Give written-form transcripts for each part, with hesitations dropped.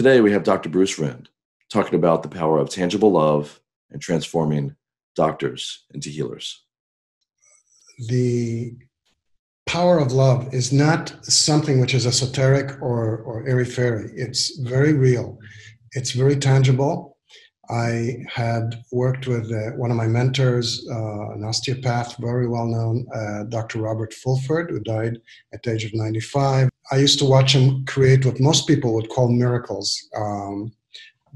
Today, we have Dr. Bruce Rind talking about the power of tangible love and transforming doctors into healers. The power of love is not something which is esoteric or airy-fairy. It's very real. It's very tangible. I had worked with one of my mentors, an osteopath, very well-known, Dr. Robert Fulford, who died at the age of 95. I used to watch him create what most people would call miracles,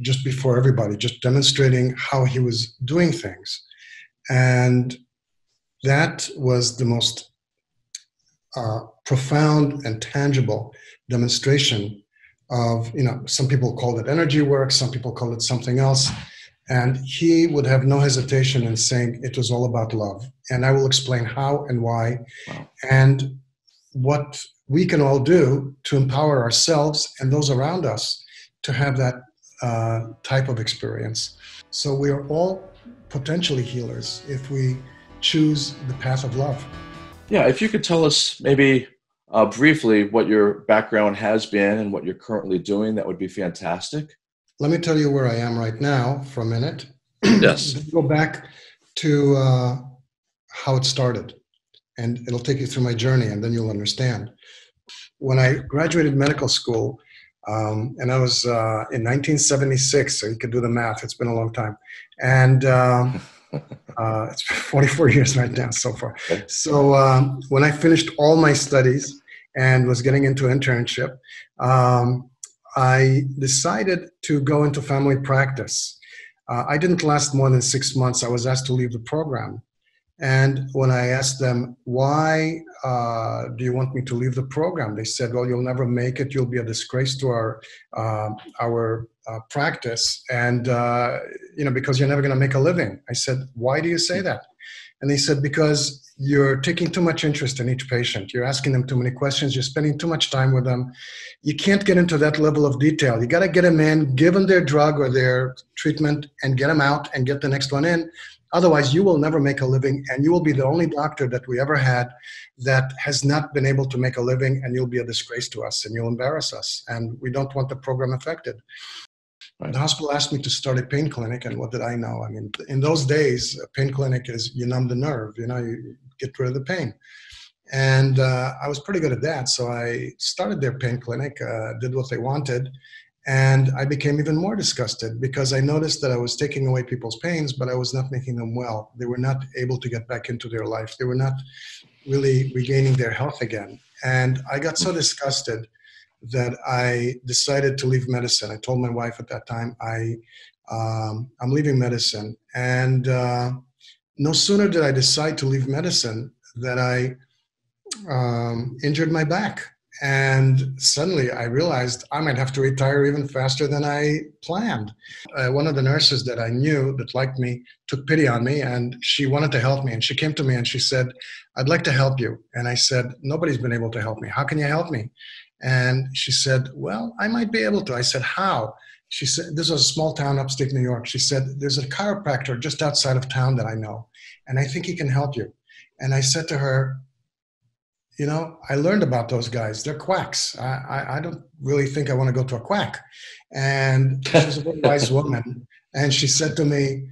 just before everybody, just demonstrating how he was doing things. And that was the most profound and tangible demonstration of, some people call it energy work, some people call it something else. And he would have no hesitation in saying it was all about love. And I will explain how and why. Wow. And what we can all do to empower ourselves and those around us to have that type of experience. So we are all potentially healers if we choose the path of love. Yeah, if you could tell us maybe briefly what your background has been and what you're currently doing, that would be fantastic. Let me tell you where I am right now for a minute. Yes. Go back to how it started, and it'll take you through my journey, and then you'll understand. When I graduated medical school, and I was in 1976, so you could do the math. It's been a long time. And it's 44 years right now so far. So when I finished all my studies and was getting into an internship, I decided to go into family practice. I didn't last more than 6 months. I was asked to leave the program. And when I asked them, why do you want me to leave the program? They said, well, you'll never make it. You'll be a disgrace to our practice. And, because you're never going to make a living. I said, why do you say that? And they said, because you're taking too much interest in each patient. You're asking them too many questions. You're spending too much time with them. You can't get into that level of detail. You got to get them in, give them their drug or their treatment, and get them out and get the next one in. Otherwise, you will never make a living, and you will be the only doctor that we ever had that has not been able to make a living, and you'll be a disgrace to us, and you'll embarrass us, and we don't want the program affected. Right. The hospital asked me to start a pain clinic, and what did I know? I mean, in those days, a pain clinic is you numb the nerve, you get rid of the pain. And I was pretty good at that, so I started their pain clinic, did what they wanted. And I became even more disgusted because I noticed that I was taking away people's pains, but I was not making them well. They were not able to get back into their life. They were not really regaining their health again. And I got so disgusted that I decided to leave medicine. I told my wife at that time, I'm leaving medicine. And no sooner did I decide to leave medicine that I injured my back. And suddenly I realized I might have to retire even faster than I planned. One of the nurses that I knew that liked me took pity on me, and she wanted to help me. And she came to me and she said, I'd like to help you. And I said, nobody's been able to help me. How can you help me? And she said, well, I might be able to. I said, how? She said, this was a small town upstate New York. She said, there's a chiropractor just outside of town that I know, and I think he can help you. And I said to her, I learned about those guys. They're quacks. I don't really think I want to go to a quack. And she was a very wise woman. And she said to me,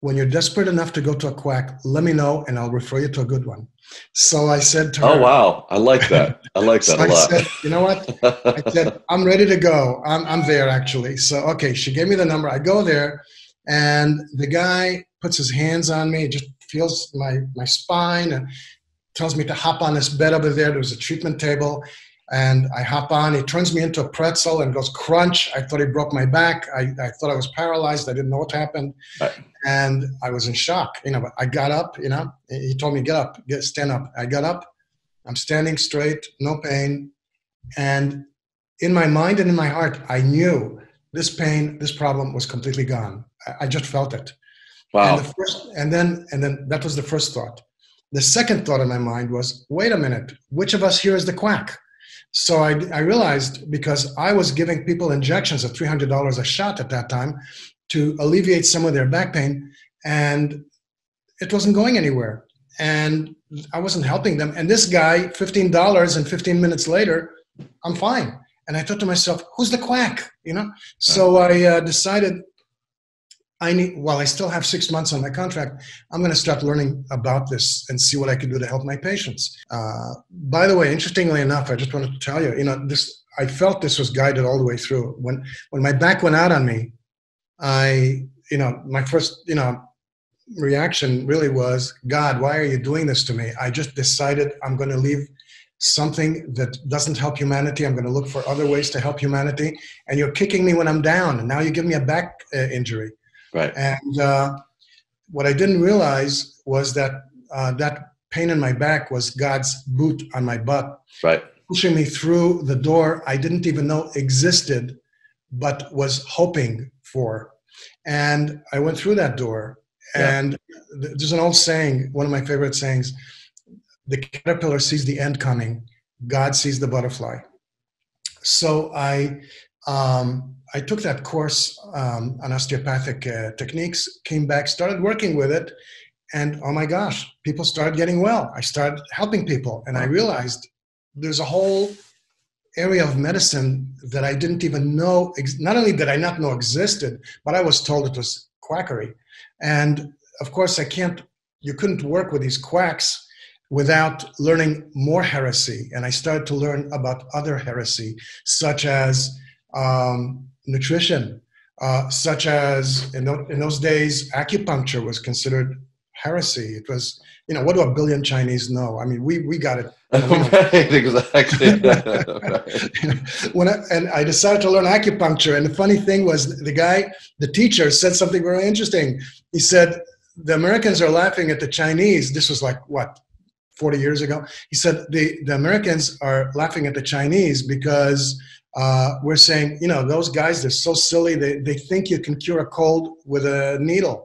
when you're desperate enough to go to a quack, let me know, and I'll refer you to a good one. So I said to her. Oh, wow. I like that. I like that a lot. I said, you know what? I said, I'm ready to go. I'm there, actually. So, okay, she gave me the number. I go there, and the guy puts his hands on me, just feels my spine, and tells me to hop on this bed over there. There was a treatment table, and I hop on. He turns me into a pretzel and goes crunch. I thought he broke my back. I thought I was paralyzed. I didn't know what happened. Right. And I was in shock. But I got up, he told me, get up, stand up. I got up. I'm standing straight, no pain. And in my mind and in my heart, I knew this pain, this problem was completely gone. I just felt it. Wow. And then that was the first thought. The second thought in my mind was, wait a minute, which of us here is the quack? So I realized, because I was giving people injections of $300 a shot at that time to alleviate some of their back pain, and it wasn't going anywhere. And I wasn't helping them. And this guy, $15, and 15 minutes later, I'm fine. And I thought to myself, who's the quack, you know? So I decided I need, well, I still have 6 months on my contract. I'm going to start learning about this and see what I can do to help my patients. By the way, interestingly enough, I just wanted to tell you, you know, this, I felt this was guided all the way through. When my back went out on me, my first, reaction really was, God, why are you doing this to me? I just decided I'm going to leave something that doesn't help humanity. I'm going to look for other ways to help humanity. And you're kicking me when I'm down. And now you give me a back injury. Right. And what I didn't realize was that that pain in my back was God's boot on my butt. Right. Pushing me through the door I didn't even know existed, but was hoping for. And I went through that door. Yeah. And there's an old saying, one of my favorite sayings, the caterpillar sees the end coming. God sees the butterfly. So I took that course on osteopathic techniques, came back, started working with it. And oh my gosh, people started getting well. I started helping people. And I realized there's a whole area of medicine that I didn't even know. Not only did I not know existed, but I was told it was quackery. And of course, you couldn't work with these quacks without learning more heresy. And I started to learn about other heresy, such as nutrition, such as, in those days, acupuncture was considered heresy. It was, you know, what do a billion Chinese know? I mean, we got it. Right, exactly. And I decided to learn acupuncture. And the funny thing was, the teacher said something very interesting. He said, the Americans are laughing at the Chinese. This was like, what, 40 years ago? He said, the Americans are laughing at the Chinese because we're saying, you know, those guys, they're so silly. They think you can cure a cold with a needle.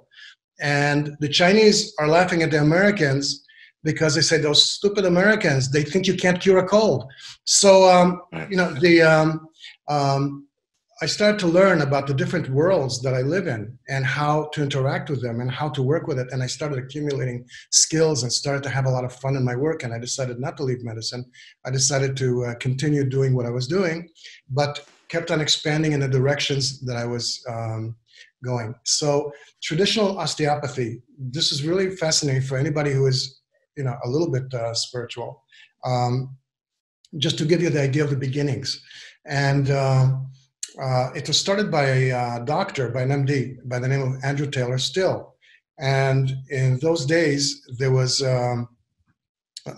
And the Chinese are laughing at the Americans because they say, those stupid Americans, they think you can't cure a cold. So, you know, I started to learn about the different worlds that I live in and how to interact with them and how to work with it. And I started accumulating skills and started to have a lot of fun in my work. And I decided not to leave medicine. I decided to continue doing what I was doing, but kept on expanding in the directions that I was going. So traditional osteopathy, this is really fascinating for anybody who is, you know, a little bit spiritual, just to give you the idea of the beginnings. And it was started by a doctor, by an MD, by the name of Andrew Taylor Still. And in those days, there was,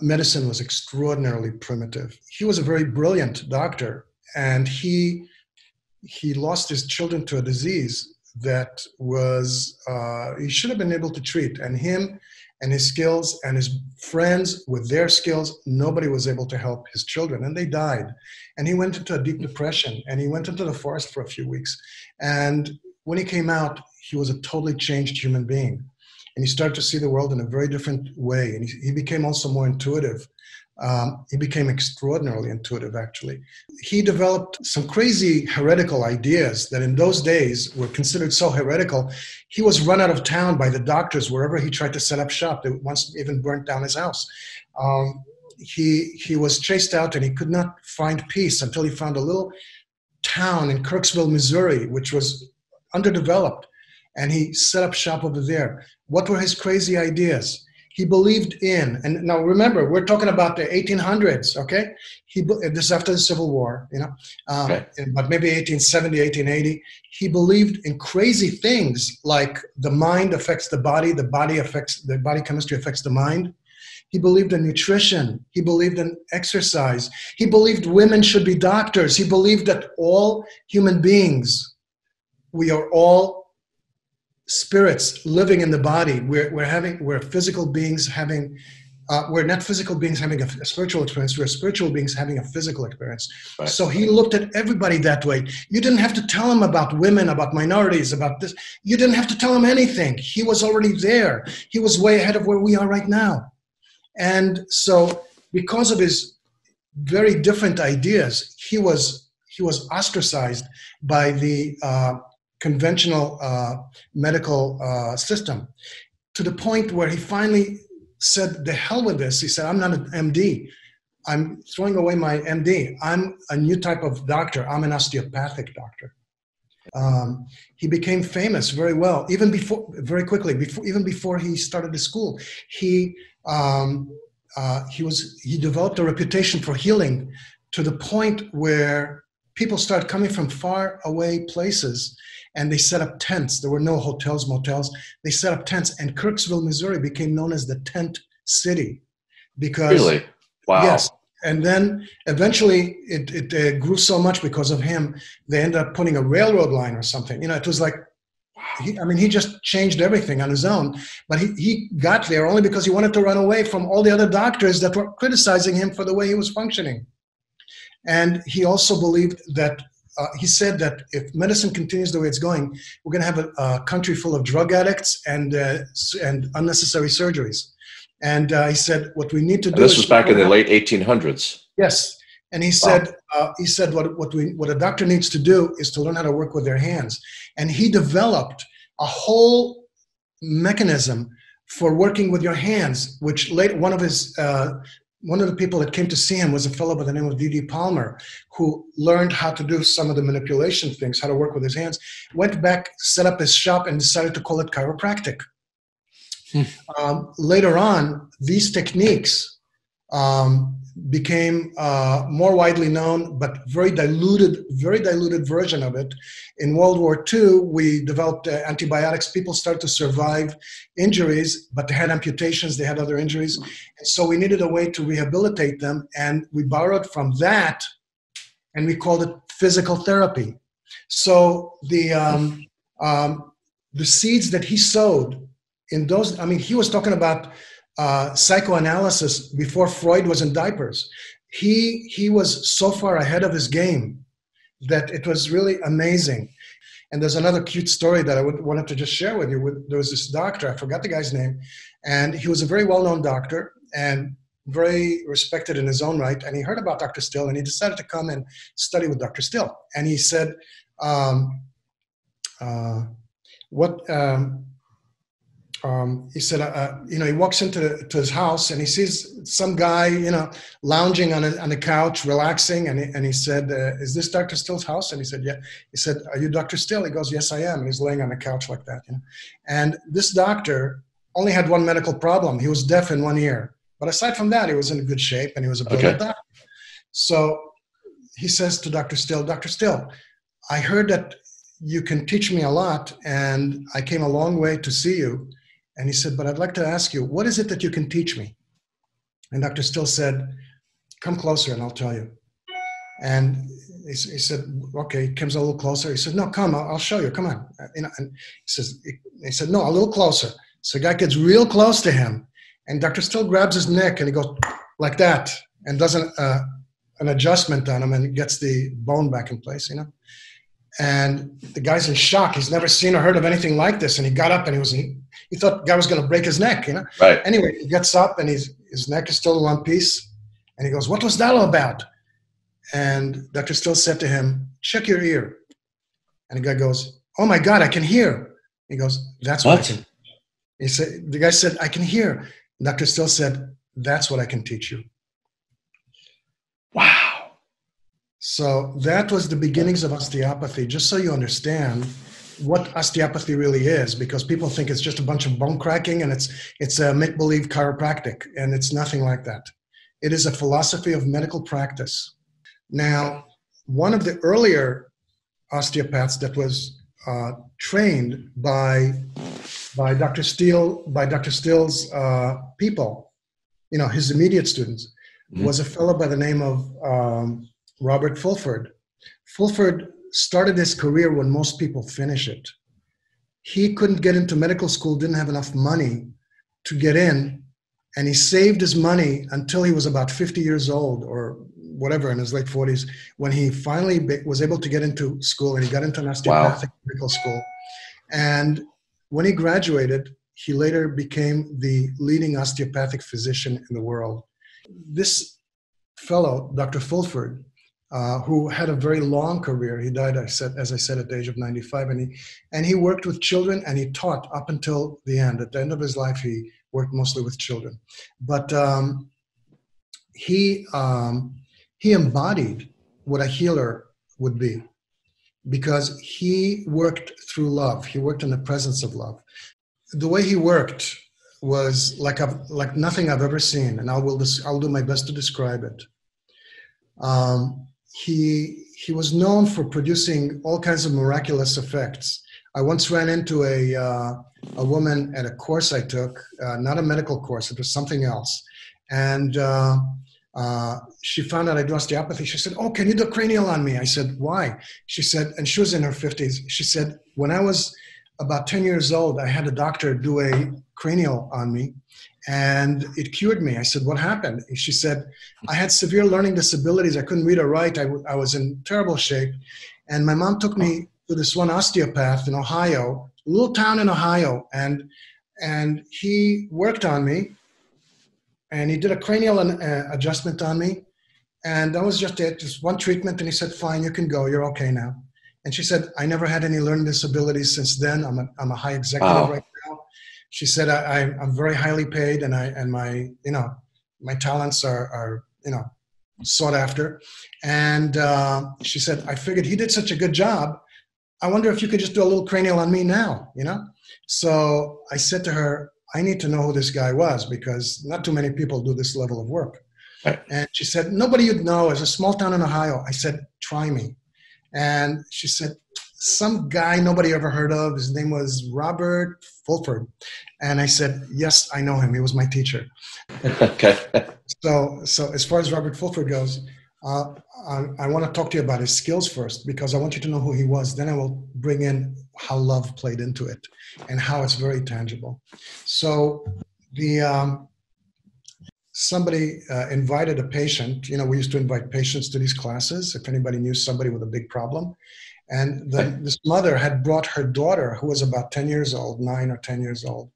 medicine was extraordinarily primitive. He was a very brilliant doctor, and he lost his children to a disease that was, he should have been able to treat. And him and his skills and his friends with their skills, nobody was able to help his children, and they died. And he went into a deep depression, and he went into the forest for a few weeks. And when he came out, he was a totally changed human being. And he started to see the world in a very different way. And he became also more intuitive. He became extraordinarily intuitive, actually. He developed some crazy heretical ideas that in those days were considered so heretical. He was run out of town by the doctors wherever he tried to set up shop. They once even burnt down his house. He was chased out, and he could not find peace until he found a little town in Kirksville, Missouri, which was underdeveloped. And he set up shop over there. What were his crazy ideas? He believed in, and now remember, we're talking about the 1800s, okay? This is after the Civil War, you know, but maybe 1870, 1880. He believed in crazy things like the mind affects the body affects, the body chemistry affects the mind. He believed in nutrition. He believed in exercise. He believed women should be doctors. He believed that all human beings, we are all spirits living in the body. We're physical beings having, we're not physical beings having a spiritual experience. We're spiritual beings having a physical experience. Right. So he looked at everybody that way. You didn't have to tell him about women, about minorities, about this. You didn't have to tell him anything. He was already there. He was way ahead of where we are right now. And so because of his very different ideas, he was ostracized by the, conventional medical system, to the point where he finally said, the hell with this. He said, I'm not an MD. I'm throwing away my MD. I'm a new type of doctor. I'm an osteopathic doctor. He became famous very well, even before, very quickly, even before he started the school. He developed a reputation for healing to the point where people started coming from far away places and they set up tents. There were no hotels, motels. They set up tents, and Kirksville, Missouri became known as the tent city because... Really? Wow. Yes. And then eventually it grew so much because of him, they ended up putting a railroad line or something. You know, it was like, he just changed everything on his own. But he got there only because he wanted to run away from all the other doctors that were criticizing him for the way he was functioning. And he also believed that, he said that if medicine continues the way it's going, we're going to have a country full of drug addicts and unnecessary surgeries. And he said, what we need to do... And this was back in the late 1800s. Yes. And he said, what a doctor needs to do is to learn how to work with their hands. And he developed a whole mechanism for working with your hands, which later, one of the people that came to see him was a fellow by the name of D.D. Palmer, who learned how to do some of the manipulation things, how to work with his hands, went back, set up his shop, and decided to call it chiropractic. Later on, these techniques became more widely known, but very diluted version of it. In World War II, we developed antibiotics. People started to survive injuries, but they had amputations, they had other injuries. And so we needed a way to rehabilitate them, and we borrowed from that, and we called it physical therapy. So the seeds that he sowed in those, he was talking about psychoanalysis before Freud was in diapers. He was so far ahead of his game that it was really amazing. And there's another cute story that I wanted to just share with you. There was this doctor, I forgot the guy's name, and he was a very well-known doctor and very respected in his own right. And he heard about Dr. Still, and he decided to come and study with Dr. Still. And he said, he walks into his house and he sees some guy, lounging on a couch, relaxing. And he said, is this Dr. Still's house? And he said, yeah. He said, are you Dr. Still? He goes, yes, I am. And he's laying on a couch like that. And this doctor only had one medical problem. He was deaf in one ear. But aside from that, he was in good shape and he was a brilliant doctor. So he says to Dr. Still, Dr. Still, I heard that you can teach me a lot and I came a long way to see you. And he said, but I'd like to ask you, what is it that you can teach me? And Dr. Still said, come closer and I'll tell you. And he said, okay, he comes a little closer. He said, no, come, I'll show you, come on. And he said, no, a little closer. So the guy gets real close to him and Dr. Still grabs his neck and he goes like that and does an adjustment on him and gets the bone back in place, And the guy's in shock. He's never seen or heard of anything like this. And he got up and he thought the guy was going to break his neck, Right. Anyway, he gets up and his neck is still in one piece. And he goes, what was that all about? And Dr. Still said to him, check your ear. And the guy goes, oh my God, I can hear. He goes, that's what I can. He said, the guy said, I can hear. And Dr. Still said, that's what I can teach you. Wow. So that was the beginnings of osteopathy, just so you understand what osteopathy really is, because people think it's just a bunch of bone cracking and it's a make-believe chiropractic, and it's nothing like that. It is a philosophy of medical practice. Now, one of the earlier osteopaths that was trained by Dr. Still's people, his immediate students, was a fellow by the name of Robert Fulford. Fulford started his career when most people finish it. He couldn't get into medical school, didn't have enough money to get in, and he saved his money until he was about 50 years old or whatever, in his late 40s, when he finally was able to get into school, and he got into an osteopathic medical school. And when he graduated, he later became the leading osteopathic physician in the world. This fellow, Dr. Fulford, who had a very long career. He died, as I said, at the age of 95, and he worked with children and he taught up until the end. At the end of his life, he worked mostly with children. But he embodied what a healer would be, because he worked through love. He worked in the presence of love. The way he worked was like nothing I've ever seen, and I'll do my best to describe it. He was known for producing all kinds of miraculous effects. I once ran into a woman at a course I took, not a medical course, it was something else. And she found out I do osteopathy. She said, "Oh, can you do cranial on me?" I said, "Why?" She said, and she was in her 50s. She said, "When I was about 10 years old, I had a doctor do a cranial on me, and it cured me." I said, "What happened?" She said, "I had severe learning disabilities. I couldn't read or write. I was in terrible shape. And my mom took me to this one osteopath in Ohio, a little town in Ohio, and he worked on me. And he did a cranial adjustment on me. And that was just it, just one treatment. And he said, 'Fine, you can go. You're okay now.'" And she said, "I never had any learning disabilities since then. I'm a high executive right now." She said, I'm very highly paid, and my talents are sought after." And she said, "I figured he did such a good job. I wonder if you could just do a little cranial on me now, you know?" So I said to her, "I need to know who this guy was, because not too many people do this level of work." Right. And she said, "Nobody you'd know. It's a small town in Ohio." I said, "Try me." And she said, "Some guy nobody ever heard of. His name was Robert Fulford." And I said, "Yes, I know him. He was my teacher." Okay. So as far as Robert Fulford goes, I want to talk to you about his skills first, because I want you to know who he was. Then I will bring in how love played into it and how it's very tangible. So somebody invited a patient. You know, we used to invite patients to these classes if anybody knew somebody with a big problem. And this mother had brought her daughter, who was about 10 years old, 9 or 10 years old,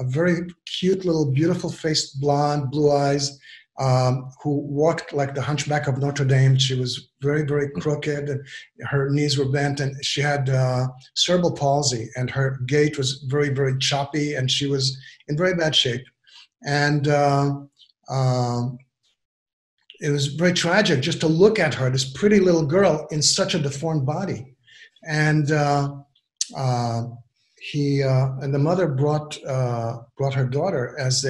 a very cute little beautiful-faced blonde, blue eyes, who walked like the Hunchback of Notre Dame. She was very, very crooked, and her knees were bent, and she had cerebral palsy, and her gait was very, very choppy, and she was in very bad shape. And it was very tragic just to look at her, this pretty little girl in such a deformed body. And the mother brought her daughter as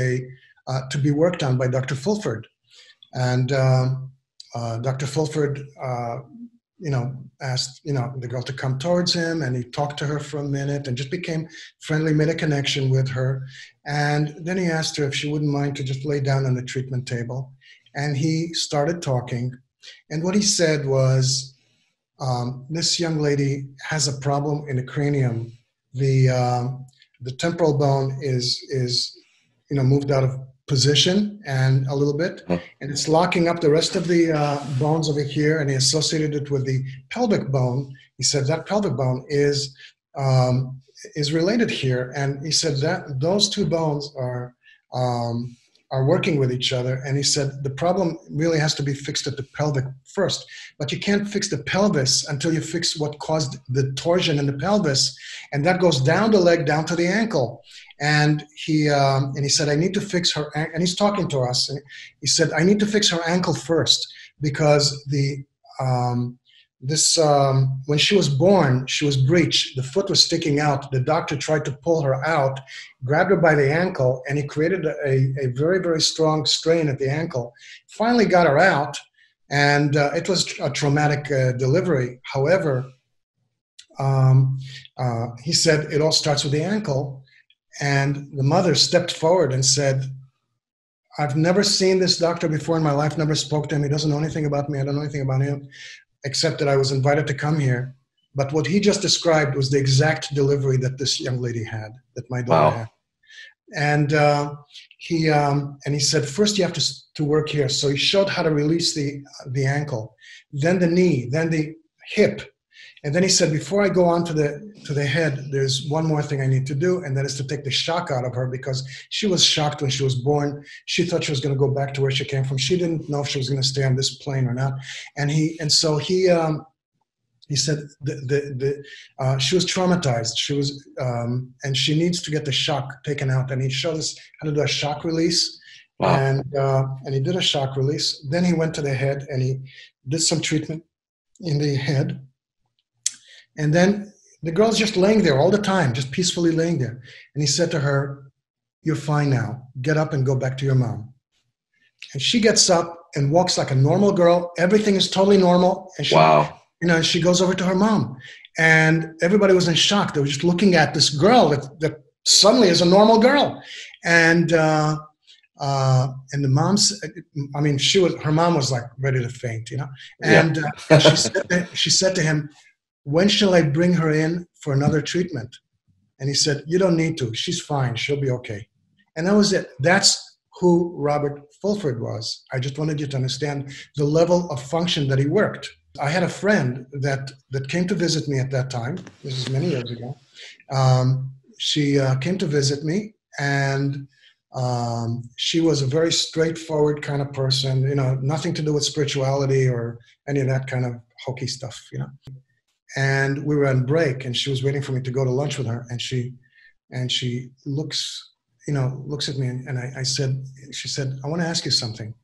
to be worked on by Dr. Fulford. And Dr. Fulford, asked, the girl to come towards him, and he talked to her for a minute and just became friendly, made a connection with her. And then he asked her if she wouldn't mind to just lay down on the treatment table. And he started talking. And what he said was, "This young lady has a problem in the cranium. The temporal bone is moved out of position and a little bit, and it's locking up the rest of the bones over here," and he associated it with the pelvic bone. He said that pelvic bone is related here, and he said that those two bones are working with each other, and he said the problem really has to be fixed at the pelvic first, but you can't fix the pelvis until you fix what caused the torsion in the pelvis, and that goes down the leg, down to the ankle." And he said, "I need to fix her," and he's talking to us, and he said, "I need to fix her ankle first, because when she was born, she was breech. The foot was sticking out. The doctor tried to pull her out, grabbed her by the ankle, and he created a very, very strong strain at the ankle. Finally got her out, and it was a traumatic delivery. However, he said, it all starts with the ankle." And the mother stepped forward and said, "I've never seen this doctor before in my life, never spoke to him. He doesn't know anything about me. I don't know anything about him, except that I was invited to come here. But what he just described was the exact delivery that this young lady had, that my daughter had." And he said, "First you have to work here." So he showed how to release the ankle, then the knee, then the hip. And then he said, "Before I go on to the head, there's one more thing I need to do, and that is to take the shock out of her, because she was shocked when she was born. She thought she was going to go back to where she came from. She didn't know if she was going to stay on this plane or not." And he said she was traumatized. She was and she needs to get the shock taken out. And he showed us how to do a shock release. Wow. And he did a shock release. Then he went to the head and he did some treatment in the head. And then the girl's just laying there all the time, just peacefully laying there. And he said to her, "You're fine now. Get up and go back to your mom." And she gets up and walks like a normal girl. Everything is totally normal. And she, wow. You know, she goes over to her mom. And everybody was in shock. They were just looking at this girl that suddenly is a normal girl. And the mom's, I mean, her mom was like ready to faint, you know. And yeah. she said to him, "When shall I bring her in for another treatment?" And he said, "You don't need to. She's fine. She'll be okay." And that was it. That's who Robert Fulford was. I just wanted you to understand the level of function that he worked. I had a friend that came to visit me at that time. This is many years ago. She came to visit me, and she was a very straightforward kind of person, you know, nothing to do with spirituality or any of that kind of hokey stuff, you know. And we were on break, and she was waiting for me to go to lunch with her, and she looks at me, and she said, "I want to ask you something."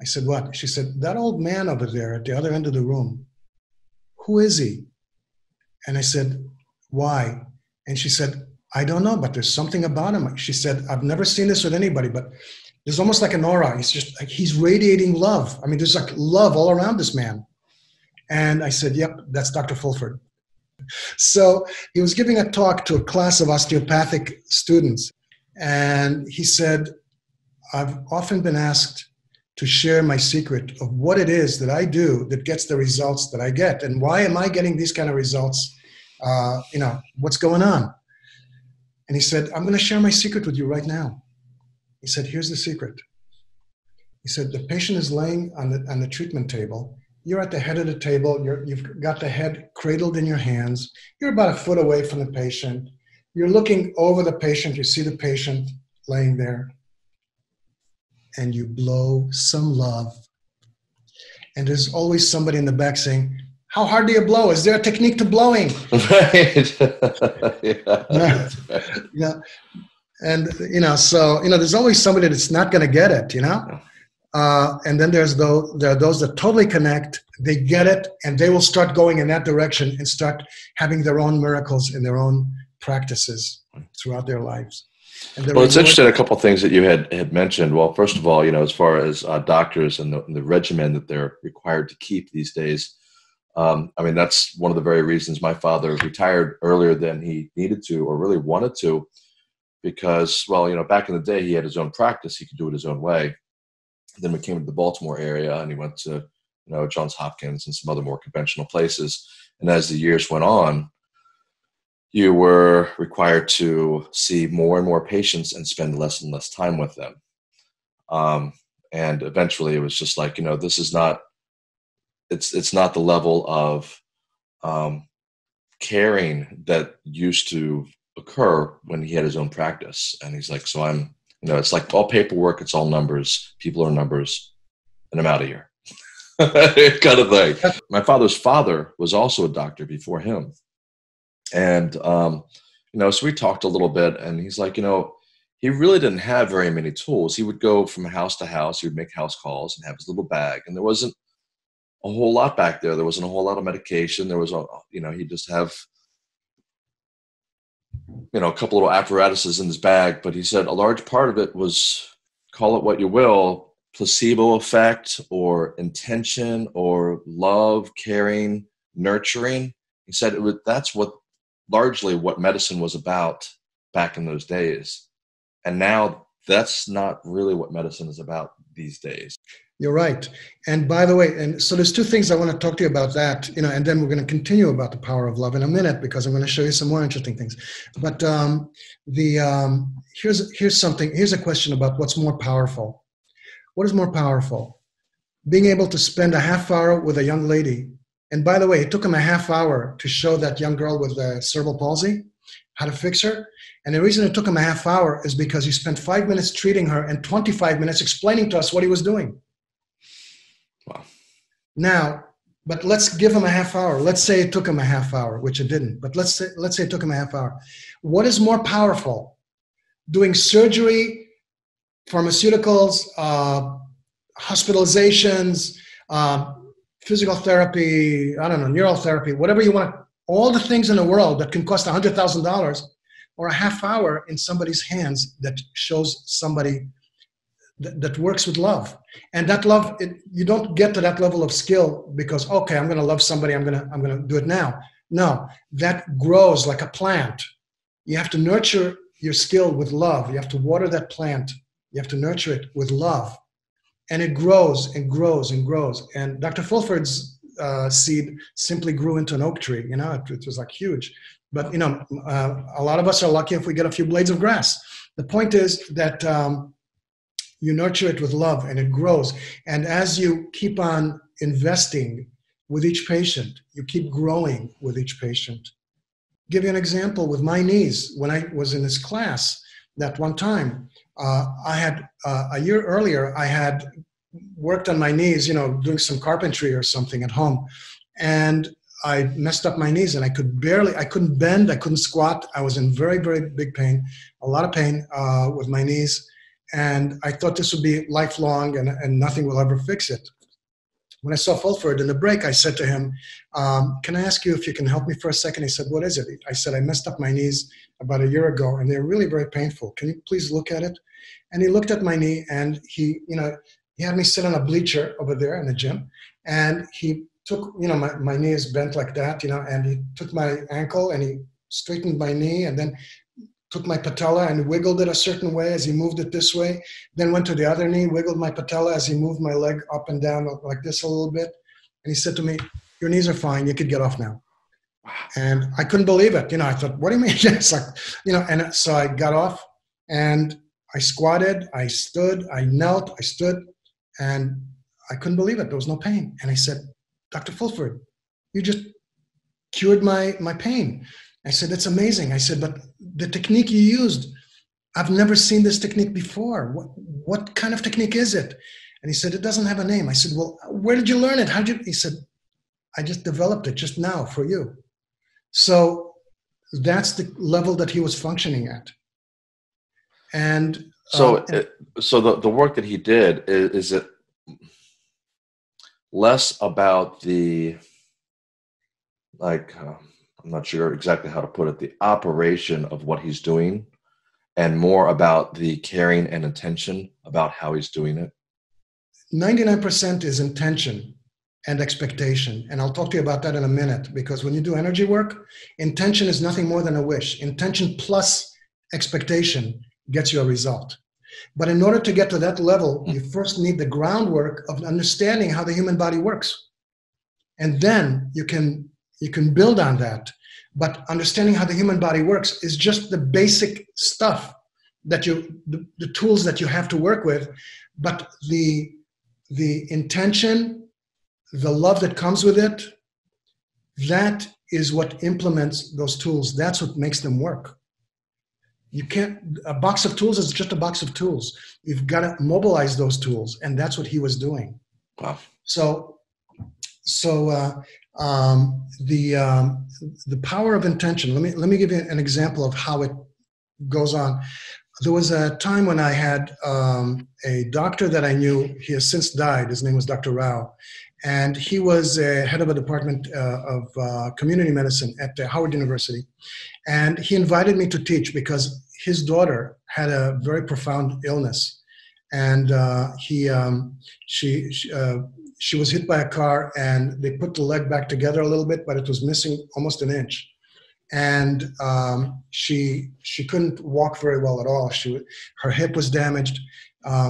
I said, "What?" She said, "That old man over there at the other end of the room, who is he?" And I said, "Why?" And she said, "I don't know, but there's something about him." She said, "I've never seen this with anybody, but there's almost like an aura. He's just like, he's radiating love. I mean, there's like love all around this man." And I said, "Yep, that's Dr. Fulford." So he was giving a talk to a class of osteopathic students. And he said, "I've often been asked to share my secret of what it is that I do that gets the results that I get. And why am I getting these kind of results? What's going on?" And he said, "I'm going to share my secret with you right now." He said, "Here's the secret." He said, "The patient is laying on the treatment table. You're at the head of the table. You've got the head cradled in your hands. You're about a foot away from the patient. You're looking over the patient. You see the patient laying there. And you blow some love. And there's always somebody in the back saying, 'How hard do you blow? Is there a technique to blowing?'" Right. Yeah. Yeah. And, there's always somebody that's not going to get it, you know? And then there are those that totally connect, they get it, and they will start going in that direction and start having their own miracles in their own practices throughout their lives. Well, it's interesting, a couple of things that you had mentioned. Well, first of all, as far as doctors and the regimen that they're required to keep these days, I mean, that's one of the very reasons my father retired earlier than he needed to or really wanted to because, well, back in the day, he had his own practice. He could do it his own way. Then we came to the Baltimore area, and he went to, Johns Hopkins and some other more conventional places. And as the years went on, you were required to see more and more patients and spend less and less time with them. And eventually it was just like, this is not, it's not the level of caring that used to occur when he had his own practice. And he's like, so I'm, it's like all paperwork, it's all numbers, people are numbers, and I'm out of here. Kind of thing. My father's father was also a doctor before him. And, so we talked a little bit, and he's like, he really didn't have very many tools. He would go from house to house. He would make house calls and have his little bag. And there wasn't a whole lot back there. There wasn't a whole lot of medication. There was, he'd just have, a couple little apparatuses in his bag. But he said a large part of it was, call it what you will, placebo effect or intention or love, caring, nurturing. He said that's what largely what medicine was about back in those days. And now that's not really what medicine is about these days. You're right. And by the way, and so there's two things I want to talk to you about that, and then we're going to continue about the power of love in a minute because I'm going to show you some more interesting things. But here's a question about what's more powerful. What is more powerful? Being able to spend a half hour with a young lady. And by the way, it took him a half hour to show that young girl with the cerebral palsy how to fix her. And the reason it took him a half hour is because he spent 5 minutes treating her and 25 minutes explaining to us what he was doing. Wow. Now, but let's give him a half hour. Let's say it took him a half hour, which it didn't. But let's say it took him a half hour. What is more powerful? Doing surgery pharmaceuticals, hospitalizations, physical therapy, I don't know, neural therapy, whatever you want, all the things in the world that can cost $100,000 or a half hour in somebody's hands that shows somebody that works with love. And that love, you don't get to that level of skill because, okay, I'm going to love somebody, I'm going to do it now. No, that grows like a plant. You have to nurture your skill with love. You have to water that plant. You have to nurture it with love. And it grows and grows and grows. And Dr. Fulford's seed simply grew into an oak tree. You know, it was like huge. But, you know, a lot of us are lucky if we get a few blades of grass. The point is that you nurture it with love and it grows. And as you keep on investing with each patient, you keep growing with each patient. I'll give you an example with my niece. When I was in this class that one time, I had, a year earlier, I had worked on my knees, you know, doing some carpentry or something at home. And I messed up my knees and I couldn't bend, I couldn't squat. I was in very, very big pain, a lot of pain with my knees. And I thought this would be lifelong and nothing will ever fix it. When I saw Fulford in the break, I said to him, can I ask you if you can help me for a second? He said, what is it? I said, I messed up my knees about a year ago and they're really very painful. Can you please look at it? And he looked at my knee and he had me sit on a bleacher over there in the gym. And he took, you know, my knee is bent like that, you know, and he took my ankle and he straightened my knee and then took my patella and wiggled it a certain way as he moved it this way, then went to the other knee, wiggled my patella as he moved my leg up and down like this a little bit. And he said to me, your knees are fine. You could get off now. Wow. And I couldn't believe it. You know, I thought, what do you mean? It's like, you know, and so I got off and I squatted, I stood, I knelt, I stood, and I couldn't believe it. There was no pain. And I said, Dr. Fulford, you just cured my pain. I said, that's amazing. I said, but the technique you used, I've never seen this technique before. What kind of technique is it? And he said, it doesn't have a name. I said, well, where did you learn it? He said, I just developed it just now for you. So that's the level that he was functioning at. And so, the work that he did, is it less about the, like, I'm not sure exactly how to put it, the operation of what he's doing and more about the caring and intention about how he's doing it? 99% is intention and expectation. And I'll talk to you about that in a minute, because when you do energy work, intention is nothing more than a wish. Intention plus expectation gets you a result. But in order to get to that level, you first need the groundwork of understanding how the human body works. And then you can build on that. But understanding how the human body works is just the basic stuff that the tools that you have to work with. But the intention, the love that comes with it, that is what implements those tools. That's what makes them work. You can't, a box of tools is just a box of tools. You've got to mobilize those tools. And that's what he was doing. Wow. The power of intention. Let me give you an example of how it goes on. There was a time when I had a doctor that I knew. He has since died. His name was Dr. Rao, and he was head of a department of community medicine at Howard University. And he invited me to teach because his daughter had a very profound illness, and she was hit by a car and they put the leg back together a little bit, but it was missing almost an inch. And she couldn't walk very well at all. Her hip was damaged.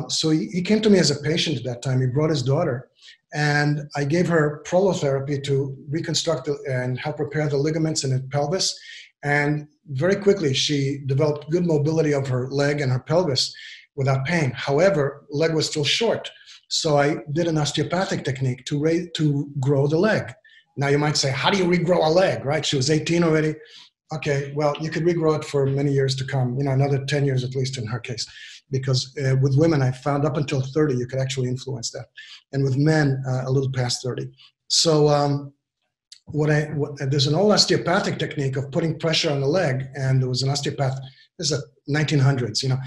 So he came to me as a patient at that time. He brought his daughter and I gave her prolotherapy to reconstruct and help repair the ligaments in her pelvis. And very quickly, she developed good mobility of her leg and her pelvis without pain. However, leg was still short. So I did an osteopathic technique to grow the leg. Now you might say, how do you regrow a leg, right? She was 18 already. Okay, well, you could regrow it for many years to come, you know, another 10 years at least in her case. Because with women, I found up until 30, you could actually influence that. And with men, a little past 30. So there's an old osteopathic technique of putting pressure on the leg, and there was an osteopath, this is the 1900s, you know,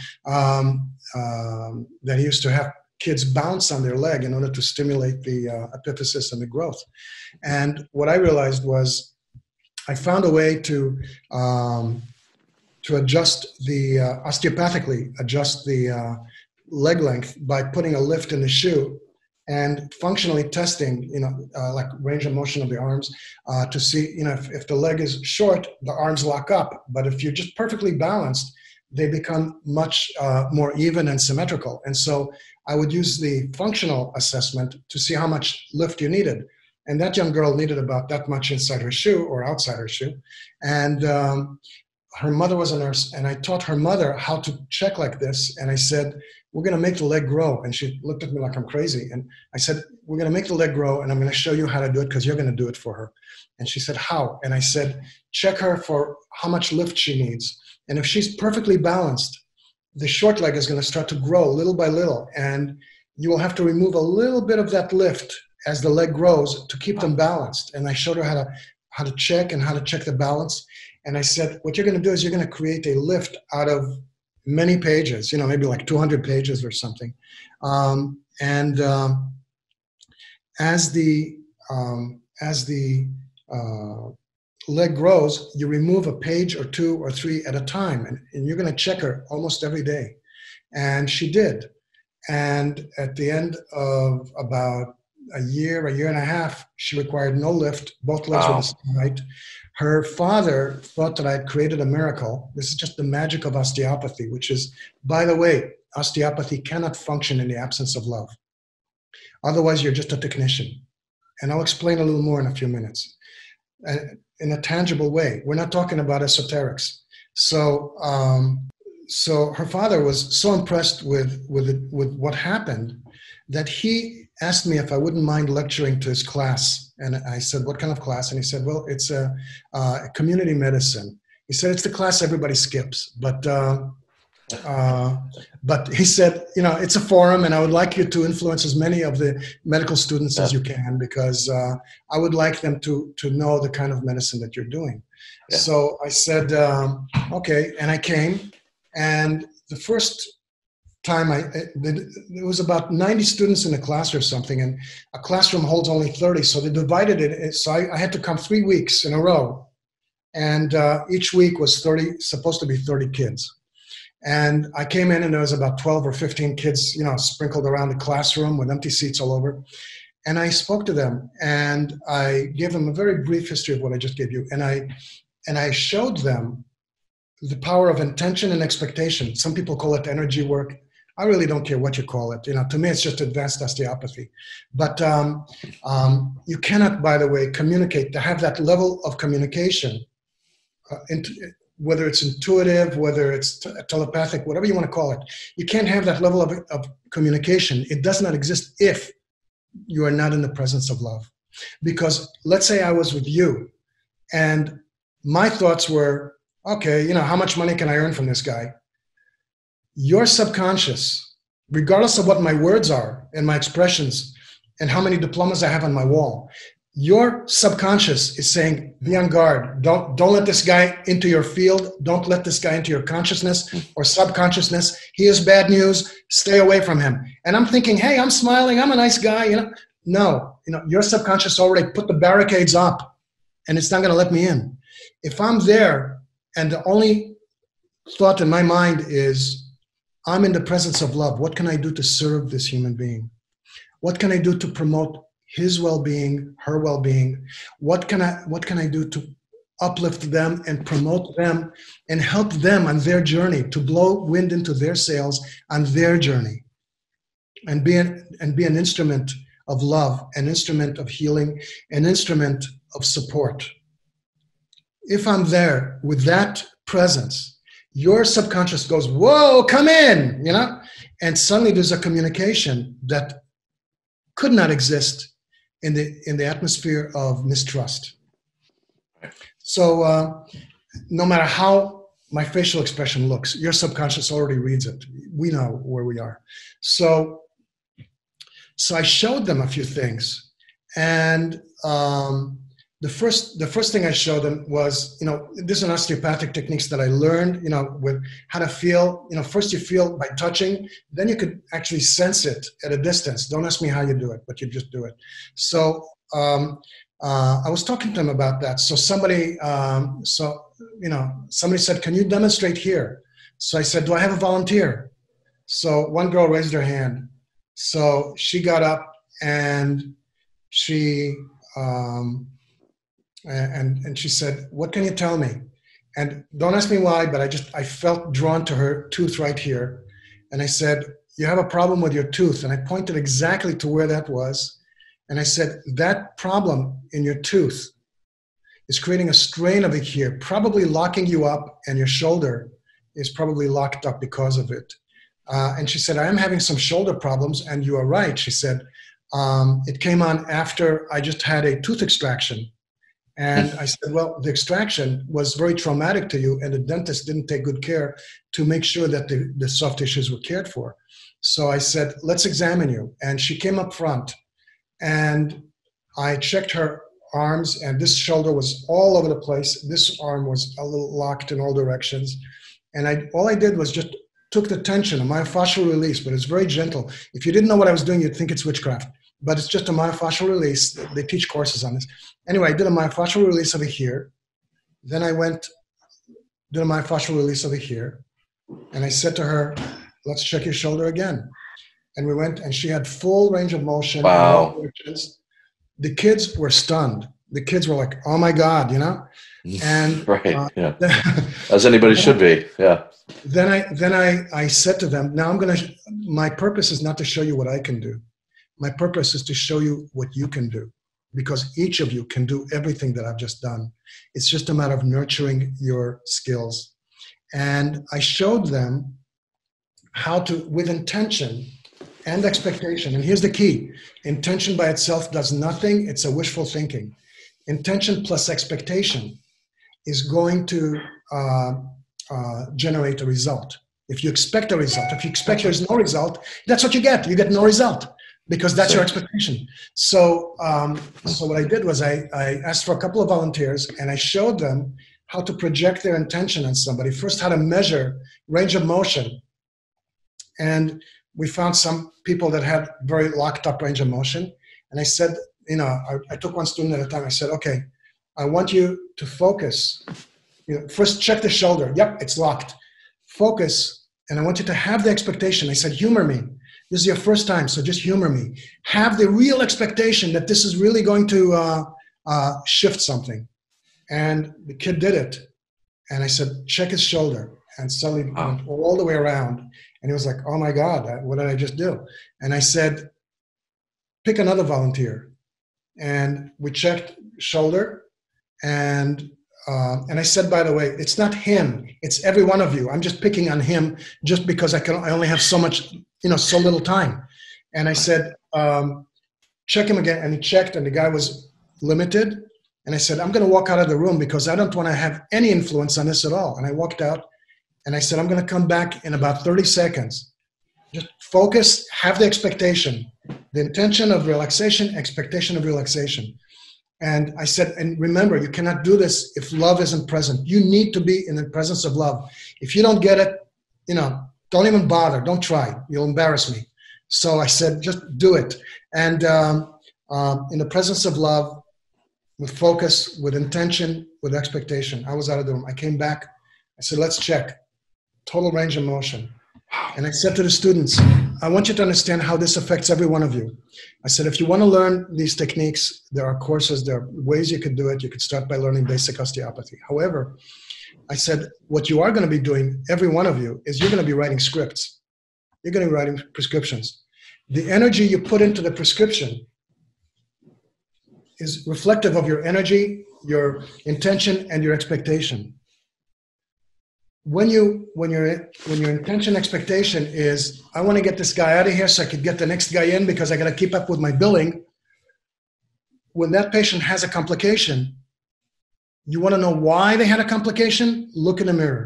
that used to have kids bounce on their leg in order to stimulate the epiphysis and the growth. And what I realized was I found a way to adjust the, osteopathically adjust the leg length by putting a lift in the shoe and functionally testing, you know, like range of motion of the arms to see, you know, if the leg is short, the arms lock up. But if you're just perfectly balanced, they become much more even and symmetrical. And so I would use the functional assessment to see how much lift you needed. And that young girl needed about that much inside her shoe or outside her shoe. And her mother was a nurse, and I taught her mother how to check like this. And I said, we're going to make the leg grow. And she looked at me like I'm crazy. And I said, we're going to make the leg grow, and I'm going to show you how to do it because you're going to do it for her. And she said, how? And I said, check her for how much lift she needs. And if she's perfectly balanced, the short leg is going to start to grow little by little. And you will have to remove a little bit of that lift as the leg grows to keep them balanced. And I showed her how to check and how to check the balance. And I said, what you're going to do is you're going to create a lift out of many pages, you know, maybe like 200 pages or something. As the leg grows, you remove a page or two or three at a time, and you're going to check her almost every day. And she did. And at the end of about a year and a half, she required no lift. Both legs were the same height. Her father thought that I had created a miracle. This is just the magic of osteopathy, which is, by the way, osteopathy cannot function in the absence of love. Otherwise, you're just a technician. And I'll explain a little more in a few minutes, in a tangible way. We're not talking about esoterics. So her father was so impressed with what happened that he asked me if I wouldn't mind lecturing to his class. And I said, what kind of class? And he said, well, it's a community medicine. He said, it's the class everybody skips. But he said, you know, it's a forum, and I would like you to influence as many of the medical students as you can, because I would like them to know the kind of medicine that you're doing. Yeah. So I said, okay, and I came, and the first time there was about 90 students in a class or something, and a classroom holds only 30, so they divided it. So I had to come 3 weeks in a row, and each week was supposed to be 30 kids. And I came in, and there was about 12 or 15 kids, you know, sprinkled around the classroom with empty seats all over. And I spoke to them, and I gave them a very brief history of what I just gave you. And I showed them the power of intention and expectation. Some people call it energy work. I really don't care what you call it. You know, to me, it's just advanced osteopathy. But you cannot, by the way, communicate, to have that level of communication, whether it's intuitive, whether it's telepathic, whatever you want to call it, you can't have that level of communication. It does not exist if you are not in the presence of love. Because let's say I was with you, and my thoughts were, okay, you know, how much money can I earn from this guy? Your subconscious, regardless of what my words are and my expressions and how many diplomas I have on my wall, your subconscious is saying, be on guard. Don't let this guy into your field. Don't let this guy into your consciousness or subconsciousness. He is bad news. Stay away from him. And I'm thinking, hey, I'm smiling. I'm a nice guy. You know? No, you know, your subconscious already put the barricades up, and it's not going to let me in. If I'm there and the only thought in my mind is, I'm in the presence of love. What can I do to serve this human being? What can I do to promote his well-being, her well-being? What can I do to uplift them and promote them and help them on their journey, to blow wind into their sails on their journey, and be an instrument of love, an instrument of healing, an instrument of support? If I'm there with that presence, your subconscious goes, whoa, come in, you know? And suddenly there's a communication that could not exist in the atmosphere of mistrust. So no matter how my facial expression looks, your subconscious already reads it. We know where we are. So I showed them a few things, and the first thing I showed them was, you know, these are osteopathic techniques that I learned, you know, with how to feel. You know, first you feel by touching, then you could actually sense it at a distance. Don't ask me how you do it, but you just do it. So I was talking to them about that. So somebody, somebody said, "Can you demonstrate here?" So I said, "Do I have a volunteer?" So one girl raised her hand. So she got up and she said, "What can you tell me?" And don't ask me why, but I felt drawn to her tooth right here. And I said, "You have a problem with your tooth." And I pointed exactly to where that was. And I said, "That problem in your tooth is creating a strain of it here, probably locking you up, and your shoulder is probably locked up because of it." And she said, "I am having some shoulder problems, and you are right." She said, "It came on after I just had a tooth extraction." And I said, "Well, the extraction was very traumatic to you, and the dentist didn't take good care to make sure that the soft tissues were cared for. So I said, let's examine you." And she came up front, and I checked her arms, and this shoulder was all over the place. This arm was a little locked in all directions. And all I did was just took the tension, a myofascial release, but it's very gentle. If you didn't know what I was doing, you'd think it's witchcraft. But it's just a myofascial release. They teach courses on this. Anyway, I did a myofascial release over here. Then I did a myofascial release over here. And I said to her, "Let's check your shoulder again." And we went, and she had full range of motion. Wow. The kids were stunned. The kids were like, "Oh my God," you know? And right, yeah. As anybody should be, yeah. Then I said to them, "Now my purpose is not to show you what I can do. My purpose is to show you what you can do, because each of you can do everything that I've just done. It's just a matter of nurturing your skills." And I showed them how to, with intention and expectation, and here's the key, intention by itself does nothing, it's a wishful thinking. Intention plus expectation is going to generate a result. If you expect a result, if you expect there's no result, that's what you get. You get no result, because that's your expectation. So, so what I did was I asked for a couple of volunteers, and I showed them how to project their intention on somebody. First, how to measure range of motion. And we found some people that had very locked up range of motion. And I said, you know, I took one student at a time. I said, "Okay, I want you to focus. You know, first check the shoulder. Yep, it's locked. Focus. And I want you to have the expectation." I said, "Humor me. This is your first time, so just humor me. Have the real expectation that this is really going to shift something." And the kid did it. And I said, "Check his shoulder." And suddenly went all the way around. And he was like, "Oh my God, what did I just do?" And I said, "Pick another volunteer." And we checked shoulder. And I said, "By the way, it's not him. It's every one of you. I'm just picking on him just because I only have so much, you know, so little time." And I said, "Check him again." And he checked, and the guy was limited. And I said, "I'm going to walk out of the room because I don't want to have any influence on this at all." And I walked out, and I said, "I'm going to come back in about 30 seconds. Just focus, have the expectation, the intention of relaxation, expectation of relaxation." And I said, "And remember, you cannot do this if love isn't present. You need to be in the presence of love. If you don't get it, you know, don't even bother. Don't try. You'll embarrass me." So I said, "Just do it." And in the presence of love, with focus, with intention, with expectation, I was out of the room. I came back. I said, "Let's check. Total range of motion." And I said to the students, "I want you to understand how this affects every one of you." I said, "If you want to learn these techniques, there are courses, there are ways you could do it. You could start by learning basic osteopathy. However," I said, "what you are going to be doing, every one of you, is you're going to be writing scripts. You're going to be writing prescriptions. The energy you put into the prescription is reflective of your energy, your intention, and your expectation. When your intention expectation is, I want to get this guy out of here so I could get the next guy in because I got to keep up with my billing. When that patient has a complication, you want to know why they had a complication? Look in the mirror.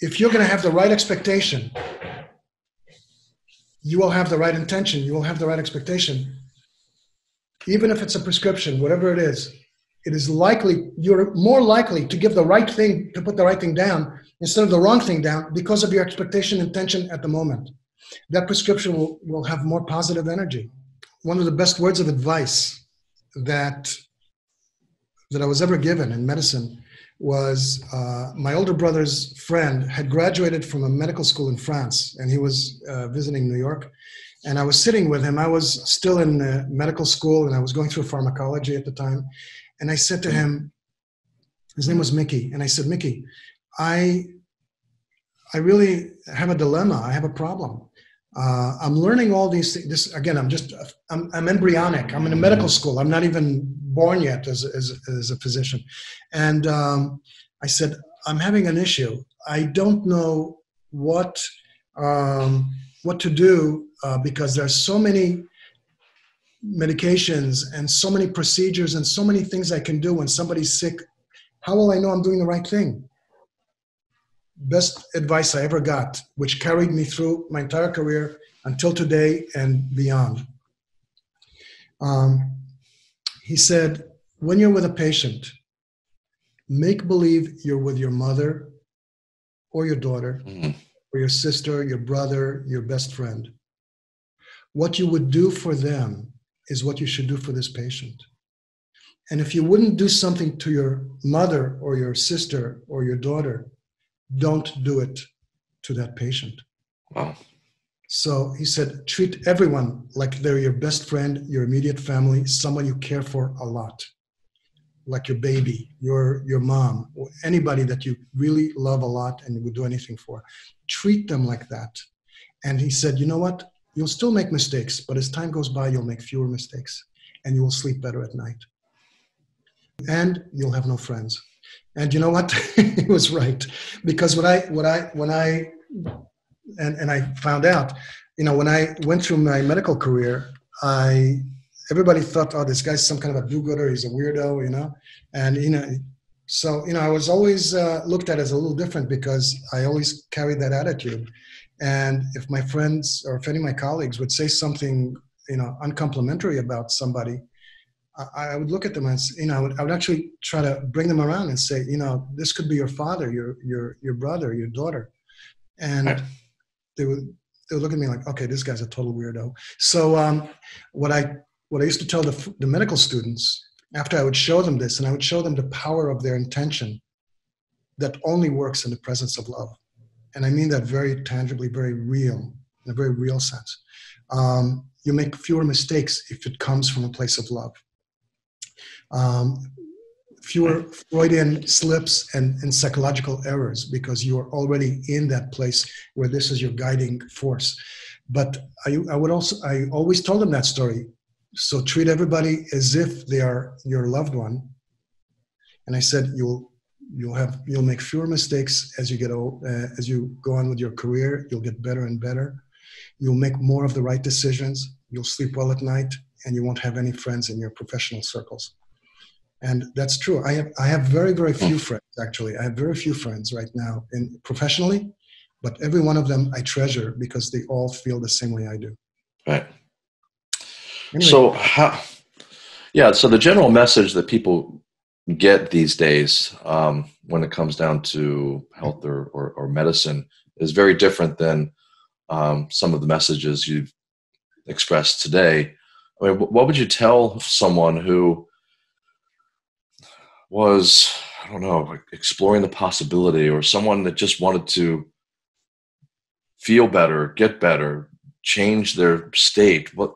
If you're going to have the right expectation, you will have the right intention. You will have the right expectation. even if it's a prescription, whatever it is likely, you're more likely to give the right thing, to put the right thing down instead of the wrong thing down because of your expectation and tension at the moment. That prescription will have more positive energy. One of the best words of advice that I was ever given in medicine was my older brother's friend had graduated from a medical school in France, and he was visiting New York. And I was sitting with him. I was still in medical school, and I was going through pharmacology at the time. And I said to him, his name was Mickey. And I said, Mickey, I really have a dilemma. I have a problem. I'm learning all these things. This, again, I'm embryonic. I'm in a medical school. I'm not even born yet as a physician. And I said, I'm having an issue. I don't know what to do because there are so many medications and so many procedures and so many things I can do when somebody's sick. How will I know I'm doing the right thing? Best advice I ever got, which carried me through my entire career until today and beyond. He said, when you're with a patient, make believe you're with your mother or your daughter or your sister, your brother, your best friend. What you would do for them is what you should do for this patient. And if you wouldn't do something to your mother or your sister or your daughter, don't do it to that patient. Wow. So he said, treat everyone like they're your best friend, your immediate family, someone you care for a lot, like your baby, your mom, or anybody that you really love a lot and would do anything for. Treat them like that. And he said, you know what? You'll still make mistakes, but as time goes by, you'll make fewer mistakes and you will sleep better at night. And you'll have no friends. And you know what? He was right. Because when I found out, you know, when I went through my medical career, everybody thought, oh, this guy's some kind of a do-gooder. He's a weirdo, you know? And, you know, so, you know, I was always looked at as a little different because I always carried that attitude. And if my friends or if any of my colleagues would say something, you know, uncomplimentary about somebody, I would look at them and, you know, I would actually try to bring them around and say, you know, this could be your father, your brother, your daughter. And they would look at me like, okay, this guy's a total weirdo. So what I used to tell the medical students after I would show them this, and I would show them the power of their intention that only works in the presence of love. And I mean that very tangibly, very real, in a very real sense. You make fewer mistakes if it comes from a place of love. Fewer Freudian slips and psychological errors because you are already in that place where this is your guiding force. But I always told them that story. So treat everybody as if they are your loved one. And I said, you'll make fewer mistakes as you get old, as you go on with your career. You'll get better and better. You'll make more of the right decisions. You'll sleep well at night, and you won't have any friends in your professional circles. And that's true. I have very, very few friends, actually. I have very few friends right now professionally, but every one of them I treasure because they all feel the same way I do. Right. Anyway. So, so the general message that people get these days when it comes down to health or medicine is very different than some of the messages you've expressed today. I mean, what would you tell someone who was, I don't know, exploring the possibility, or someone that just wanted to feel better, get better, change their state? What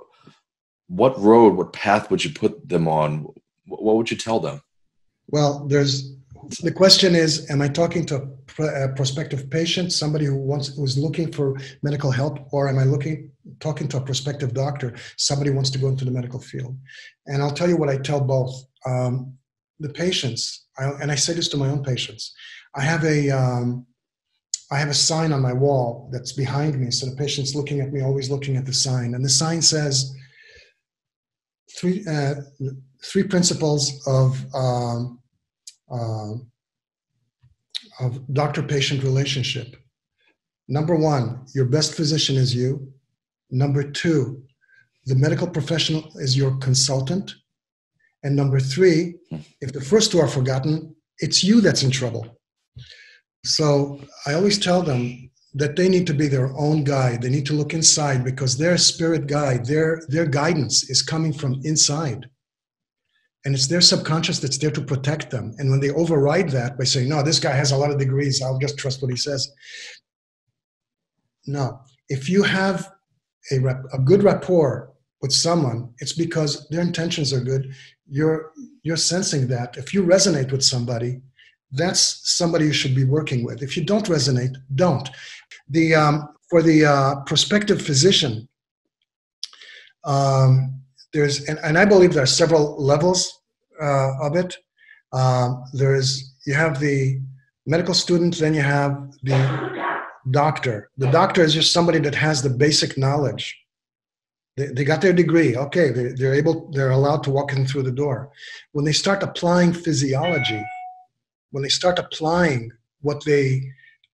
road, what path would you put them on? What would you tell them? Well, the question is, am I talking to a prospective patient, somebody who's looking for medical help, or am I talking to a prospective doctor, somebody who wants to go into the medical field? And I'll tell you what I tell both. The patients, and I say this to my own patients, I have a sign on my wall that's behind me, so the patient's looking at me, always looking at the sign. And the sign says, three principles of doctor-patient relationship. Number 1, your best physician is you. Number 2, the medical professional is your consultant. And number three, if the first two are forgotten, it's you that's in trouble. So I always tell them that they need to be their own guide. They need to look inside, because their spirit guide, their guidance is coming from inside. And it's their subconscious that's there to protect them. And when they override that by saying, no, this guy has a lot of degrees, I'll just trust what he says. No, if you have a good rapport with someone, it's because their intentions are good. You're sensing that. If you resonate with somebody, that's somebody you should be working with. If you don't resonate, don't. For the prospective physician, and I believe there are several levels of it. You have the medical student, then you have the doctor. The doctor is just somebody that has the basic knowledge. They got their degree. Okay, they're allowed to walk in through the door. When they start applying physiology, when they start applying what they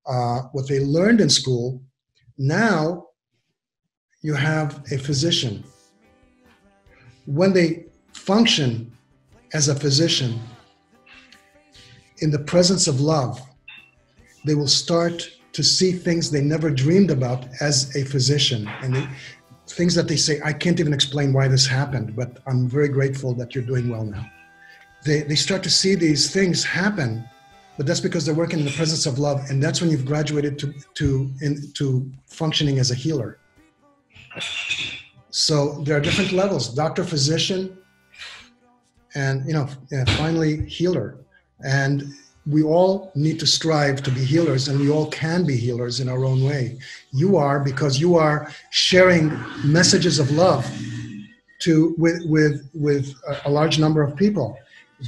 learned in school, now you have a physician. When they function as a physician in the presence of love, they will start to see things they never dreamed about as a physician. And things that they say, I can't even explain why this happened, but I'm very grateful that you're doing well now. They start to see these things happen, but that's because they're working in the presence of love, and that's when you've graduated to functioning as a healer. So there are different levels: doctor, physician, and finally healer. And we all need to strive to be healers, and we all can be healers in our own way. You are, because you are sharing messages of love with a large number of people.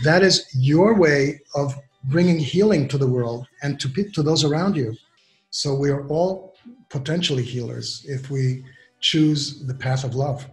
That is your way of bringing healing to the world and to those around you. So we are all potentially healers if we choose the path of love.